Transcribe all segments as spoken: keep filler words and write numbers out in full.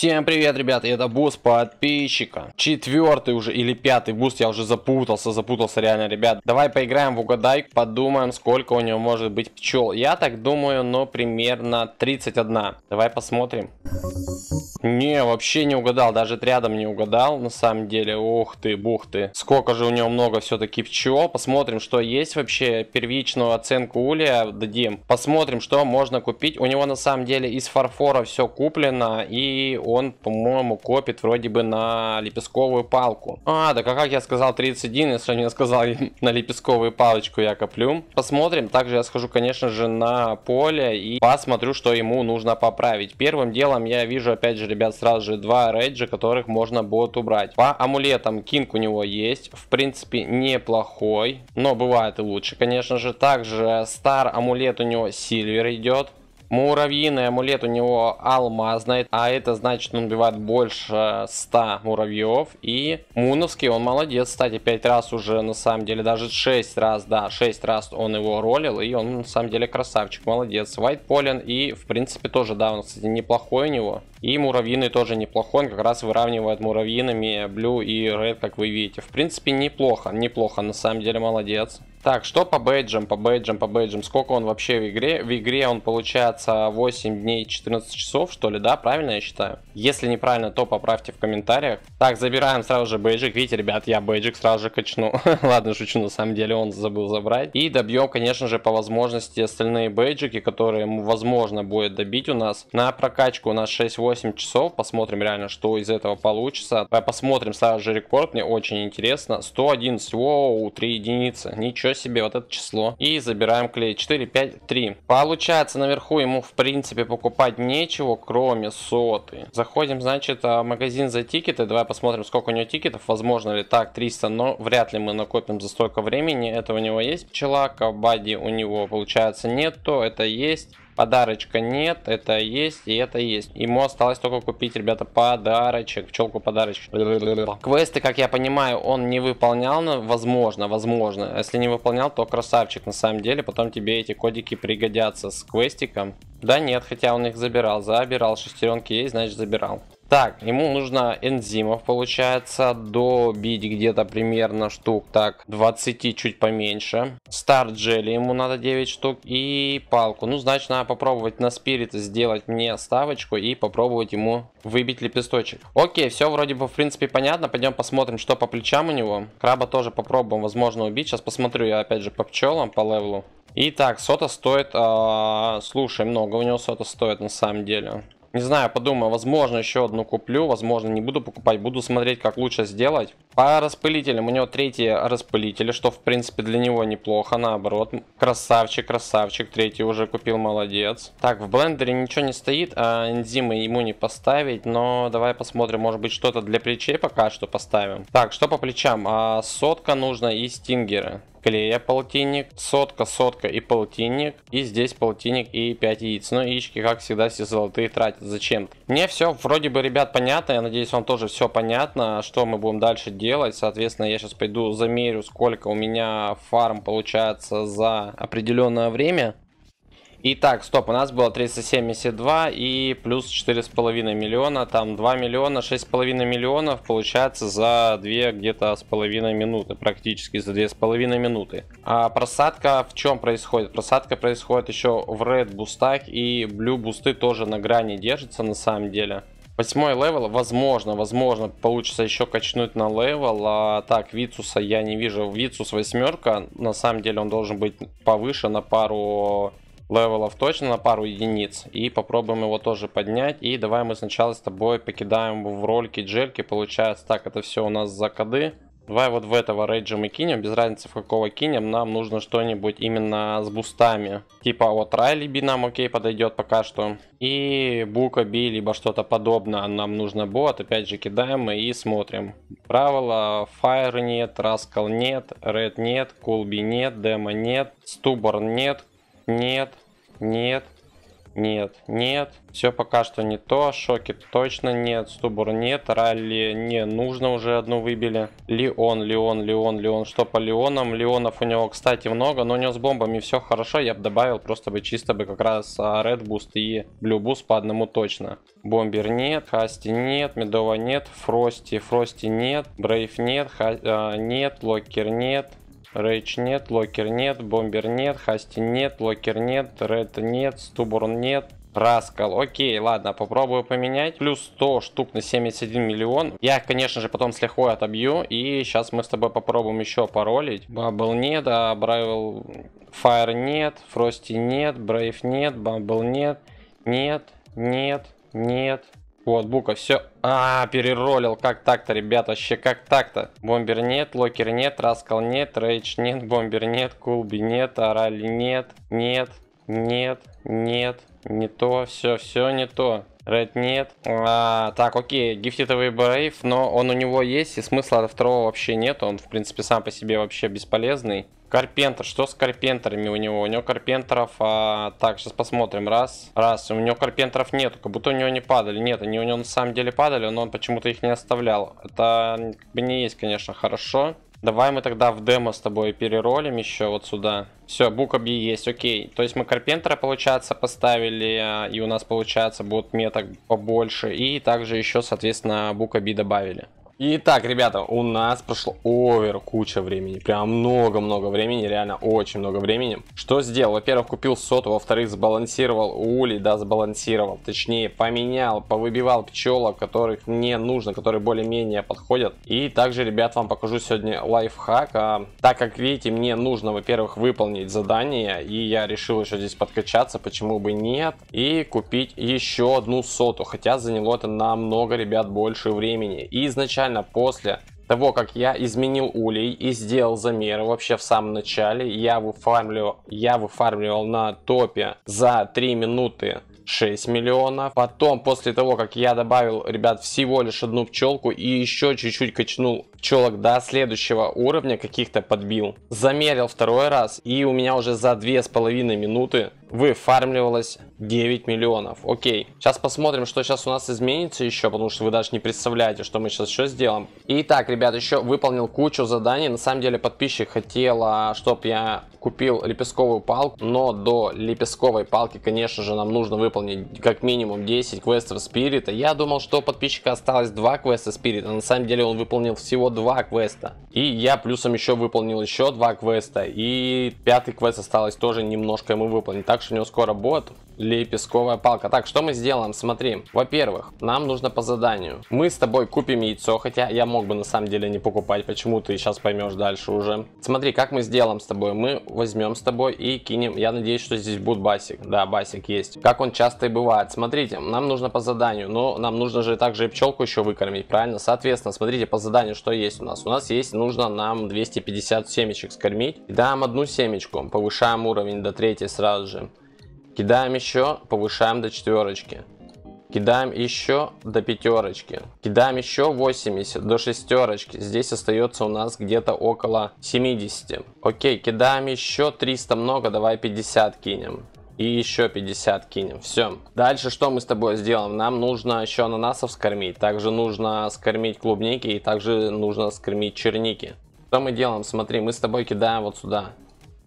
Всем привет, ребята, это буст подписчика. Четвертый уже или пятый буст, я уже запутался, запутался реально, ребят. Давай поиграем в угадайку, подумаем, сколько у него может быть пчел. Я так думаю, но примерно тридцать одна. Давай посмотрим. Не, вообще не угадал, даже рядом не угадал, на самом деле. Ух ты, бух ты. Сколько же у него много все-таки пчел. Посмотрим, что есть вообще. Первичную оценку улья дадим. Посмотрим, что можно купить. У него на самом деле из фарфора все куплено. И он, по-моему, копит вроде бы на лепестковую палку. А, да как я сказал тридцать один, если он не сказал на лепестковую палочку я коплю. Посмотрим. Также я схожу, конечно же, на поле и посмотрю, что ему нужно поправить. Первым делом я вижу, опять же, ребят, сразу же два рейджа, которых можно будет убрать. По амулетам кинг у него есть, в принципе, неплохой, но бывает и лучше, конечно же. Также стар амулет у него сильвер идет. Муравьиный амулет у него алмазный, а это значит, он убивает больше ста муравьев. И муновский, он молодец, кстати, пять раз уже, на самом деле, даже шесть раз, да, шесть раз он его ролил, и он, на самом деле, красавчик, молодец. Вайтполен и, в принципе, тоже, да, он, кстати, неплохой у него. И муравьиный тоже неплохой, он как раз выравнивает муравьиными блю и ред, как вы видите. В принципе, неплохо, неплохо, на самом деле, молодец. Так, что по бейджам, по бейджам, по бейджам, сколько он вообще в игре? В игре он, получается, восемь дней четырнадцать часов, что ли, да, правильно я считаю? Если неправильно, то поправьте в комментариях. Так, забираем сразу же бейджик, видите, ребят, я бейджик сразу же качну, ладно, шучу, на самом деле он забыл забрать. И добьем, конечно же, по возможности остальные бейджики, которые возможно будет добить у нас. На прокачку у нас шесть-восемь часов, посмотрим реально, что из этого получится. Посмотрим сразу же рекорд, мне очень интересно, сто одиннадцать, воу, три единицы, ничего себе, вот это число. И забираем клей. Четыре, пять, три. Получается, наверху ему в принципе покупать нечего, кроме соты. Заходим, значит, в магазин за тикеты. Давай посмотрим, сколько у него тикетов. Возможно ли так, триста, но вряд ли мы накопим за столько времени. Это у него есть пчела. Кабади у него, получается, нет. То это есть. Подарочка нет, это есть и это есть. Ему осталось только купить, ребята, подарочек, пчелку подарочек. Квесты, как я понимаю, он не выполнял, но возможно, возможно. Если не выполнял, то красавчик на самом деле. Потом тебе эти кодики пригодятся с квестиком. Да нет, хотя он их забирал, забирал, шестеренки есть, значит забирал. Так, ему нужно энзимов, получается, добить где-то примерно штук, так, двадцать, чуть поменьше. Стар джели ему надо девять штук и палку. Ну, значит, надо попробовать на спирит сделать мне ставочку и попробовать ему выбить лепесточек. Окей, все вроде бы, в принципе, понятно. Пойдем посмотрим, что по плечам у него. Краба тоже попробуем, возможно, убить. Сейчас посмотрю я, опять же, по пчелам, по левелу. Итак, сота стоит, э, слушай, много у него сота стоит на самом деле. Не знаю, подумаю, возможно, еще одну куплю, возможно, не буду покупать, буду смотреть, как лучше сделать. По распылителям, у него третий распылитель, что, в принципе, для него неплохо, наоборот. Красавчик, красавчик, третий уже купил, молодец. Так, в блендере ничего не стоит, а энзимы ему не поставить, но давай посмотрим, может быть, что-то для плечей пока что поставим. Так, что по плечам? А, сотка нужна и стингеры. Клея полтинник, сотка, сотка и полтинник. И здесь полтинник и пять яиц. Но яички, как всегда, все золотые тратят зачем-то. Мне все вроде бы, ребят, понятно. Я надеюсь, вам тоже все понятно, что мы будем дальше делать. Соответственно, я сейчас пойду замерю, сколько у меня фарм получается за определенное время. Итак, стоп, у нас было триста семьдесят два и плюс четыре с половиной миллиона, там два миллиона, шесть с половиной миллионов, получается за две где-то с половиной минуты, практически за две с половиной минуты. А просадка в чем происходит? Просадка происходит еще в ред бустах, и блю бусты тоже на грани держатся на самом деле. Восьмой левел, возможно, возможно, получится еще качнуть на левел. А, так, Вицуса я не вижу. Вицус восьмерка, на самом деле он должен быть повыше на пару левелов, точно на пару единиц. И попробуем его тоже поднять. И давай мы сначала с тобой покидаем в ролики джельки. Получается, так, это все у нас за коды. Давай вот в этого рейджа мы кинем, без разницы в какого кинем. Нам нужно что-нибудь именно с бустами. Типа вот Райли Би нам окей подойдет пока что. И Бука Би, либо что-то подобное нам нужно будет. Опять же кидаем и смотрим. Правило: Fire нет, Раскал нет, Ред нет, Кулби нет, Демо нет, Стуборн нет. Нет, нет, Нет, нет. Все пока что не то. Шокет точно нет. Стубур нет. Ралли не нужно. Уже одну выбили. Леон, Леон, Леон, Леон. Что по Леонам? Леонов у него, кстати, много. Но у него с бомбами все хорошо. Я бы добавил просто бы чисто бы как раз Red Boost и Blue Boost по одному точно. Бомбер нет. Хасти нет. Медова нет. Фрости. Фрости нет. Брейв нет. Ха... А, нет. Локер нет. Рейч нет, Локер нет, Бомбер нет, Хасти нет, Локер нет, Ред нет, Стуборн нет, Раскал. Окей, ладно, попробую поменять. Плюс сто штук на семьдесят один миллион. Я их, конечно же, потом с лихвой отобью. И сейчас мы с тобой попробуем еще поролить. Бабл нет, а Брайвел... Файр нет, Фрости нет, Брейв нет, Бабл нет, нет, нет, нет. Вот, Бука, все. А, переролил. Как так-то, ребят, вообще как так-то? Бомбер нет, Локер нет, Раскал нет, Рейдж нет, Бомбер нет, Кулби нет, Орали нет, нет, нет, нет, не то, все, все не то. Ред нет. А, так, окей, гифтитовый Брейв, но он у него есть, и смысла от второго вообще нет. Он, в принципе, сам по себе вообще бесполезный. Карпентер, что с карпентерами у него? У него карпентеров, а... так, сейчас посмотрим, раз, раз, у него карпентеров нету, как будто у него не падали, нет, они у него на самом деле падали, но он почему-то их не оставлял, это как бы не есть, конечно, хорошо. Давай мы тогда в демо с тобой переролим еще вот сюда. Все, букаби есть, окей. То есть мы карпентера, получается, поставили, и у нас, получается, будет меток побольше, и также еще, соответственно, букаби добавили. Итак, ребята, у нас прошло овер куча времени, прям много-много времени, реально очень много времени. Что сделал? Во-первых, купил соту, во-вторых, сбалансировал ули, да, сбалансировал, точнее, поменял, повыбивал пчелок, которых мне нужно, которые более-менее подходят. И также, ребят, вам покажу сегодня лайфхак, а, так как, видите, мне нужно, во-первых, выполнить задание, и я решил еще здесь подкачаться, почему бы нет, и купить еще одну соту, хотя заняло это намного, ребят, больше времени. И изначально после того, как я изменил улей и сделал замеры вообще в самом начале, я выфармливал, я выфармливал на топе за три минуты шесть миллионов. Потом, после того, как я добавил, ребят, всего лишь одну пчелку и еще чуть-чуть качнул пчелок до следующего уровня, каких-то подбил, замерил второй раз, и у меня уже за две с половиной минуты выфармливалось девять миллионов. Окей, сейчас посмотрим, что сейчас у нас изменится еще, потому что вы даже не представляете, что мы сейчас еще сделаем. Итак, ребят, еще выполнил кучу заданий. На самом деле подписчик хотел, чтобы я купил лепестковую палку, но до лепестковой палки, конечно же, нам нужно выполнить как минимум десять квестов спирита. Я думал, что у подписчика осталось два квеста спирита, на самом деле он выполнил всего два квеста. И я плюсом еще выполнил еще два квеста, и пятый квест осталось тоже немножко ему выполнить. Так что у него скоро будет лепестковая палка. Так, что мы сделаем? Смотри, во-первых, нам нужно по заданию. Мы с тобой купим яйцо, хотя я мог бы на самом деле не покупать, почему ты сейчас поймешь дальше уже. Смотри, как мы сделаем с тобой. Мы возьмем с тобой и кинем, я надеюсь, что здесь будет басик. Да, басик есть, как он часто и бывает. Смотрите, нам нужно по заданию, но нам нужно же также и пчелку еще выкормить, правильно? Соответственно, смотрите, по заданию что есть у нас. У нас есть, нужно нам двести пятьдесят семечек скормить. И дам одну семечку, повышаем уровень до третьей сразу же. Кидаем еще, повышаем до четверочки. Кидаем еще до пятерочки. Кидаем еще восемьдесят до шестерочки. Здесь остается у нас где-то около семидесяти. Окей, кидаем еще триста много, давай пятьдесят кинем. И еще пятьдесят кинем. Все. Дальше что мы с тобой сделаем? Нам нужно еще ананасов скормить. Также нужно скормить клубники и также нужно скормить черники. Что мы делаем? Смотри, мы с тобой кидаем вот сюда.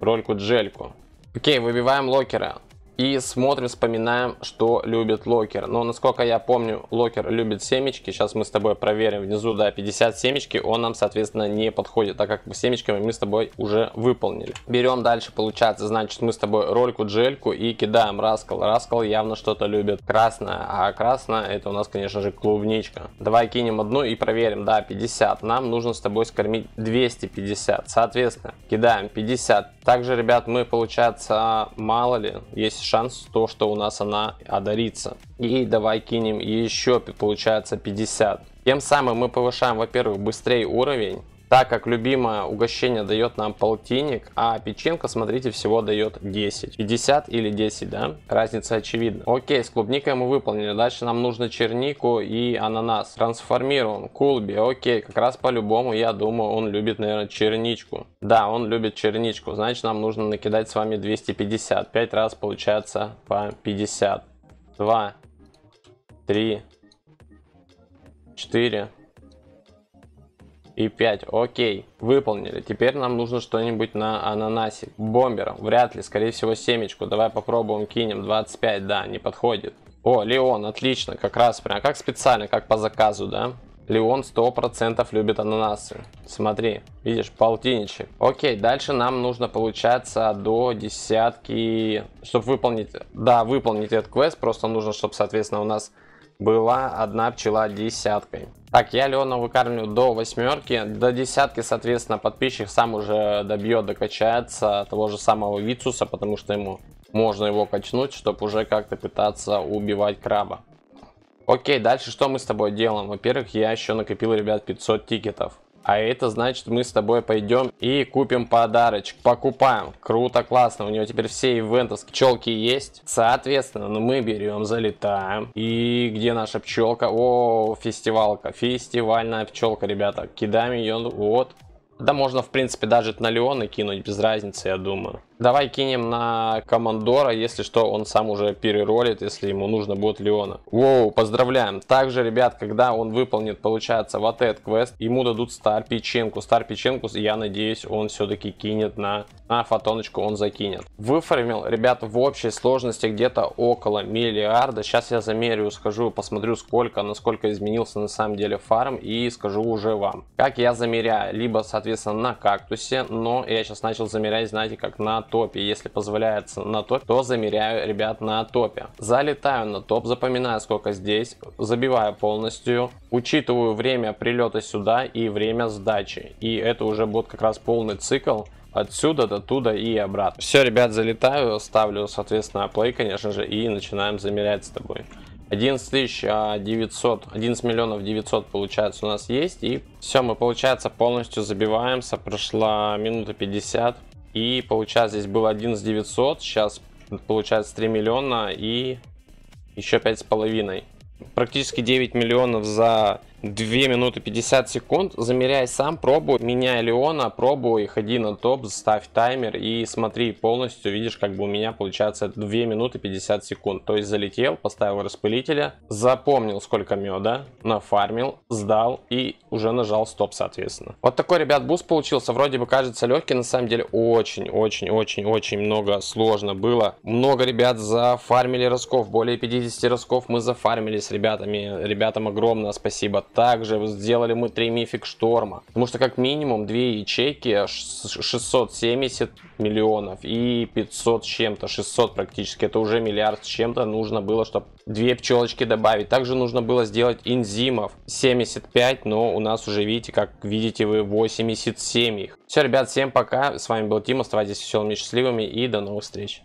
Рольку-джельку. Окей, выбиваем локера. И смотрим, вспоминаем, что любит локер. Но, насколько я помню, локер любит семечки. Сейчас мы с тобой проверим внизу, да, пятьдесят семечки. Он нам, соответственно, не подходит, так как семечками мы с тобой уже выполнили. Берем дальше, получается, значит, мы с тобой рольку, джельку и кидаем раскал. Раскал явно что-то любит красное, а красное это у нас, конечно же, клубничка. Давай кинем одну и проверим, да, пятьдесят. Нам нужно с тобой скормить двести пятьдесят. Соответственно, кидаем пятьдесят. Также, ребят, мы, получается, мало ли, есть шанс, то что у нас она одарится. И давай кинем еще, получается, пятьдесят. Тем самым мы повышаем, во-первых, быстрее уровень. Так как любимое угощение дает нам полтинник, а печенька, смотрите, всего дает десять. пятьдесят или десять, да? Разница очевидна. Окей, с клубникой мы выполнили. Дальше нам нужно чернику и ананас. Трансформируем. Кулби, окей, как раз по-любому, я думаю, он любит, наверное, черничку. Да, он любит черничку. Значит, нам нужно накидать с вами двести пятьдесят. пять раз получается по пятьдесят. два, три, четыре. И пять. Окей, выполнили. Теперь нам нужно что-нибудь на ананасе. Бомбером вряд ли, скорее всего, семечку. Давай попробуем, кинем. двадцать пять, да, не подходит. О, Леон, отлично, как раз прям как специально, как по заказу, да? Леон сто процентов любит ананасы. Смотри, видишь, полтинничек. Окей, дальше нам нужно, получается, до десятки, чтобы выполнить, да, выполнить этот квест, просто нужно, чтобы, соответственно, у нас была одна пчела десяткой. Так, я Леона выкармливаю до восьмерки. До десятки, соответственно, подписчик сам уже добьет, докачается того же самого Вицуса, потому что ему можно его качнуть, чтобы уже как-то пытаться убивать краба. Окей, дальше что мы с тобой делаем? Во-первых, я еще накопил, ребят, пятьсот тикетов. А это значит, мы с тобой пойдем и купим подарочек. Покупаем. Круто, классно. У него теперь все ивентовские пчелки есть. Соответственно, ну, мы берем, залетаем. И где наша пчелка? О, фестивалка. Фестивальная пчелка, ребята. Кидаем ее. Вот. Да можно, в принципе, даже на Леона кинуть. Без разницы, я думаю. Давай кинем на Командора. Если что, он сам уже переролит, если ему нужно будет Леона. Воу, поздравляем. Также, ребят, когда он выполнит, получается, вот этот квест, ему дадут стар печенку. Стар печенку, я надеюсь, он все-таки кинет на, на фотоночку, он закинет. Выфармил, ребят, в общей сложности где-то около миллиарда. Сейчас я замерю, скажу, посмотрю, сколько, насколько изменился на самом деле фарм, и скажу уже вам. Как я замеряю, либо, соответственно, на кактусе, но я сейчас начал замерять, знаете, как на топе, если позволяется на топ, то замеряю, ребят, на топе. Залетаю на топ, запоминаю, сколько здесь, забиваю полностью, учитываю время прилета сюда и время сдачи, и это уже будет как раз полный цикл отсюда до туда и обратно. Все, ребят, залетаю, ставлю, соответственно, плей, конечно же, и начинаем замерять с тобой. одиннадцать тысяч девятьсот, одиннадцать миллионов девятьсот, получается, у нас есть, и все, мы, получается, полностью забиваемся. Прошла минута пятьдесят. И получается, здесь было одиннадцать тысяч девятьсот, сейчас получается три миллиона и еще пять с половиной. Практически девять миллионов за две минуты пятьдесят секунд. Замеряй сам, пробуй, меняй Леона, пробуй, ходи на топ, ставь таймер и смотри полностью. Видишь, как бы у меня получается две минуты пятьдесят секунд. То есть залетел, поставил распылителя, запомнил, сколько меда, нафармил, сдал и уже нажал стоп, соответственно. Вот такой, ребят, буст получился. Вроде бы кажется легкий, на самом деле очень-очень-очень-очень много сложно было. Много, ребят, зафармили росков, более пятидесяти росков мы зафармили с ребятами. Ребятам огромное спасибо. Также сделали мы три мифик шторма, потому что как минимум две ячейки шестьсот семьдесят миллионов и пятьсот с чем-то, шестьсот практически, это уже миллиард с чем-то нужно было, чтобы две пчелочки добавить. Также нужно было сделать энзимов семьдесят пять, но у нас уже, видите, как видите вы, восемьдесят семь их. Все, ребят, всем пока, с вами был Тим, оставайтесь веселыми и счастливыми и до новых встреч.